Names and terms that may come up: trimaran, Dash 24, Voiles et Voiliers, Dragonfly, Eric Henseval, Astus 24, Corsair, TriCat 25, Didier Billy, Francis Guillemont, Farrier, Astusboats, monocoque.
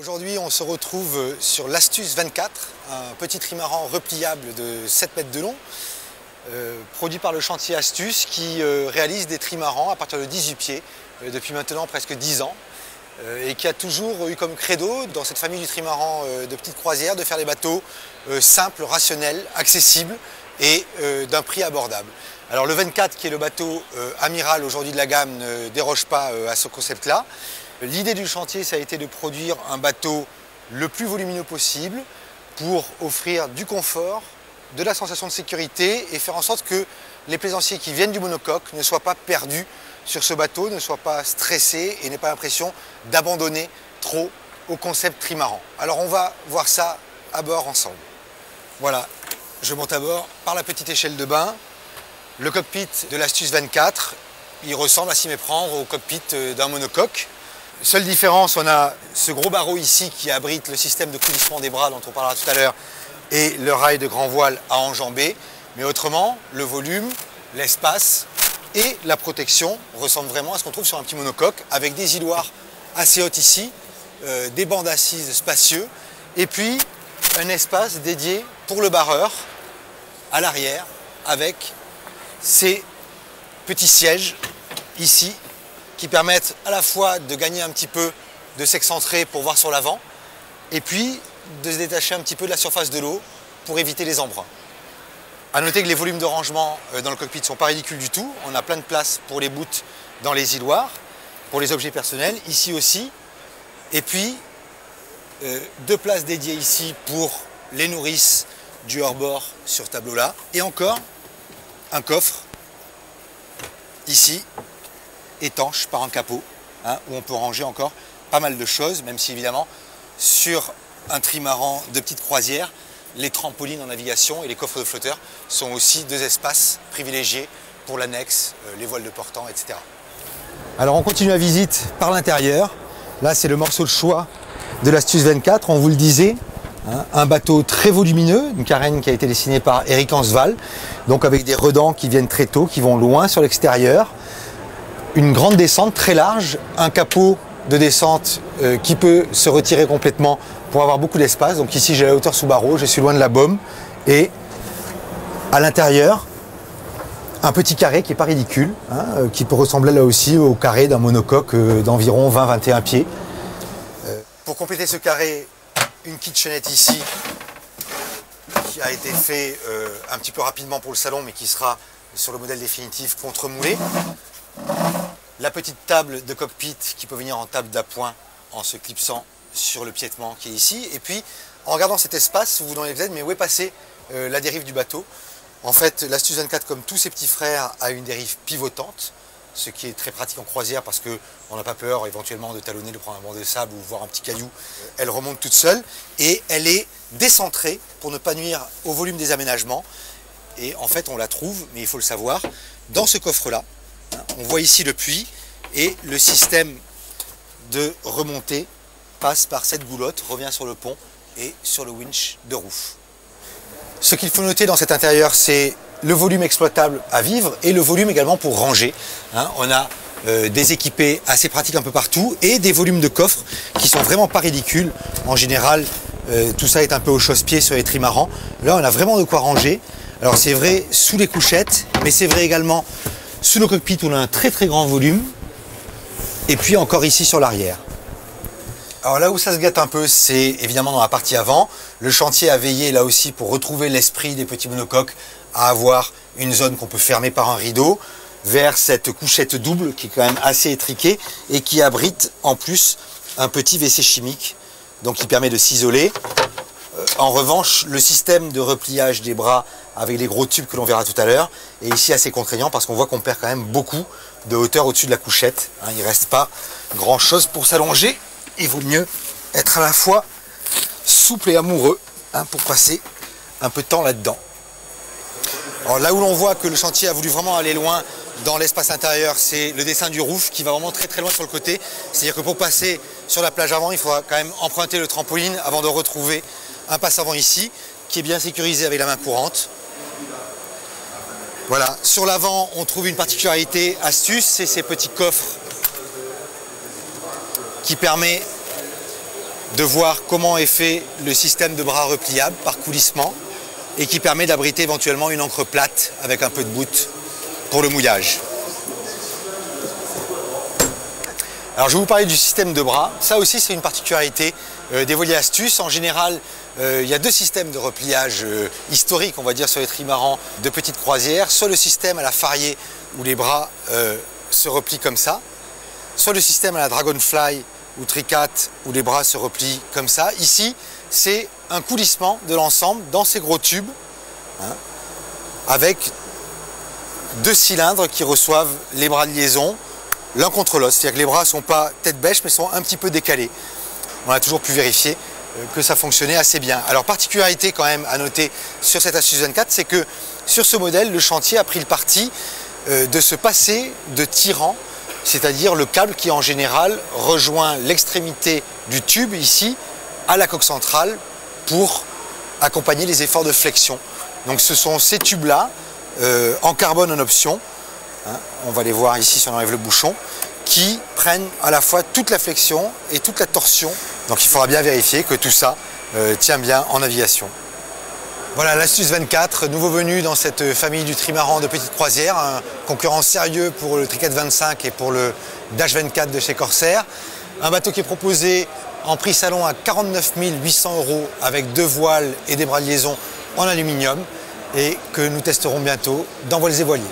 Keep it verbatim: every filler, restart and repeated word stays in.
Aujourd'hui, on se retrouve sur l'Astus vingt-quatre, un petit trimaran repliable de sept mètres de long, euh, produit par le chantier Astus qui euh, réalise des trimarans à partir de dix-huit pieds euh, depuis maintenant presque dix ans euh, et qui a toujours eu comme credo dans cette famille du trimaran euh, de petite croisière de faire des bateaux euh, simples, rationnels, accessibles et euh, d'un prix abordable. Alors le vingt-quatre qui est le bateau euh, amiral aujourd'hui de la gamme ne déroge pas euh, à ce concept-là. L'idée du chantier, ça a été de produire un bateau le plus volumineux possible pour offrir du confort, de la sensation de sécurité et faire en sorte que les plaisanciers qui viennent du monocoque ne soient pas perdus sur ce bateau, ne soient pas stressés et n'aient pas l'impression d'abandonner trop au concept trimaran. Alors on va voir ça à bord ensemble. Voilà, je monte à bord par la petite échelle de bain. Le cockpit de l'Astus vingt-quatre, il ressemble à s'y méprendre au cockpit d'un monocoque. Seule différence, on a ce gros barreau ici qui abrite le système de coulissement des bras dont on parlera tout à l'heure et le rail de grand voile à enjamber. Mais autrement, le volume, l'espace et la protection ressemblent vraiment à ce qu'on trouve sur un petit monocoque avec des îloirs assez hautes ici, euh, des bancs d'assises spacieux et puis un espace dédié pour le barreur à l'arrière avec ces petits sièges ici qui permettent à la fois de gagner un petit peu, de s'excentrer pour voir sur l'avant, et puis de se détacher un petit peu de la surface de l'eau pour éviter les embruns. A noter que les volumes de rangement dans le cockpit ne sont pas ridicules du tout. On a plein de place pour les bouts dans les îloirs, pour les objets personnels, ici aussi. Et puis, euh, deux places dédiées ici pour les nourrices du hors-bord sur ce tableau-là. Et encore, un coffre, ici, étanche par un capot, hein, où on peut ranger encore pas mal de choses, même si évidemment sur un trimaran de petite croisière, les trampolines en navigation et les coffres de flotteurs sont aussi deux espaces privilégiés pour l'annexe, euh, les voiles de portant, et cetera. Alors on continue la visite par l'intérieur. Là c'est le morceau de choix de l'Astus vingt-quatre, on vous le disait, hein, un bateau très volumineux, une carène qui a été dessinée par Eric Henseval, donc avec des redans qui viennent très tôt, qui vont loin sur l'extérieur. Une grande descente très large, un capot de descente euh, qui peut se retirer complètement pour avoir beaucoup d'espace. Donc ici j'ai la hauteur sous barreau, je suis loin de la baume. Et à l'intérieur, un petit carré qui n'est pas ridicule, hein, euh, qui peut ressembler là aussi au carré d'un monocoque euh, d'environ vingt à vingt-et-un pieds. Euh, pour compléter ce carré, une kitchenette ici qui a été fait euh, un petit peu rapidement pour le salon mais qui sera sur le modèle définitif contre-moulé. La petite table de cockpit qui peut venir en table d'appoint en se clipsant sur le piétement qui est ici. Et puis, en regardant cet espace, vous vous demandez peut-être, mais où est passée euh, la dérive du bateau? En fait, l'Astus vingt-quatre, comme tous ses petits frères, a une dérive pivotante, ce qui est très pratique en croisière parce qu'on n'a pas peur éventuellement de talonner, de prendre un banc de sable ou voir un petit caillou. Elle remonte toute seule et elle est décentrée pour ne pas nuire au volume des aménagements. Et en fait, on la trouve, mais il faut le savoir, dans ce coffre-là. On voit ici le puits et le système de remontée passe par cette goulotte, revient sur le pont et sur le winch de rouf. Ce qu'il faut noter dans cet intérieur, c'est le volume exploitable à vivre et le volume également pour ranger. Hein, on a euh, des équipés assez pratiques un peu partout et des volumes de coffres qui sont vraiment pas ridicules. En général, euh, tout ça est un peu au chausse-pied sur les trimarans. Là, on a vraiment de quoi ranger. Alors c'est vrai sous les couchettes, mais c'est vrai également sous le cockpit on a un très très grand volume et puis encore ici sur l'arrière. Alors là où ça se gâte un peu, c'est évidemment dans la partie avant. Le chantier a veillé là aussi pour retrouver l'esprit des petits monocoques à avoir une zone qu'on peut fermer par un rideau vers cette couchette double qui est quand même assez étriquée et qui abrite en plus un petit W C chimique donc qui permet de s'isoler. En revanche, le système de repliage des bras avec les gros tubes que l'on verra tout à l'heure est ici assez contraignant parce qu'on voit qu'on perd quand même beaucoup de hauteur au-dessus de la couchette. Il ne reste pas grand-chose pour s'allonger. Il vaut mieux être à la fois souple et amoureux pour passer un peu de temps là-dedans. Alors là où l'on voit que le chantier a voulu vraiment aller loin dans l'espace intérieur, c'est le dessin du roof qui va vraiment très très loin sur le côté. C'est-à-dire que pour passer sur la plage avant, il faudra quand même emprunter le trampoline avant de retrouver un passe avant ici, qui est bien sécurisé avec la main courante. Voilà, sur l'avant, on trouve une particularité astuce, c'est ces petits coffres qui permettent de voir comment est fait le système de bras repliable par coulissement et qui permet d'abriter éventuellement une encre plate avec un peu de boute pour le mouillage. Alors je vais vous parler du système de bras. Ça aussi c'est une particularité euh, des voiliers Astus. En général, euh, il y a deux systèmes de repliage euh, historiques, on va dire, sur les trimarans de petites croisières. Soit le système à la Farrier où les bras euh, se replient comme ça, soit le système à la Dragonfly ou TriCat où les bras se replient comme ça. Ici, c'est un coulissement de l'ensemble dans ces gros tubes, hein, avec deux cylindres qui reçoivent les bras de liaison l'un contre l'autre. C'est-à-dire que les bras ne sont pas tête bêche mais sont un petit peu décalés. On a toujours pu vérifier que ça fonctionnait assez bien. Alors particularité quand même à noter sur cette Astus vingt-quatre, c'est que sur ce modèle, le chantier a pris le parti de se passer de tirant, c'est-à-dire le câble qui en général rejoint l'extrémité du tube ici à la coque centrale pour accompagner les efforts de flexion. Donc ce sont ces tubes-là, euh, en carbone en option, hein, on va les voir ici si on enlève le bouchon, qui prennent à la fois toute la flexion et toute la torsion. Donc il faudra bien vérifier que tout ça euh, tient bien en navigation. Voilà l'Astus vingt-quatre, nouveau venu dans cette famille du trimaran de petite croisière, un concurrent sérieux pour le TriCat vingt-cinq et pour le Dash vingt-quatre de chez Corsair. Un bateau qui est proposé en prix salon à quarante-neuf mille huit cents euros avec deux voiles et des bras de liaison en aluminium et que nous testerons bientôt dans Voiles et Voiliers.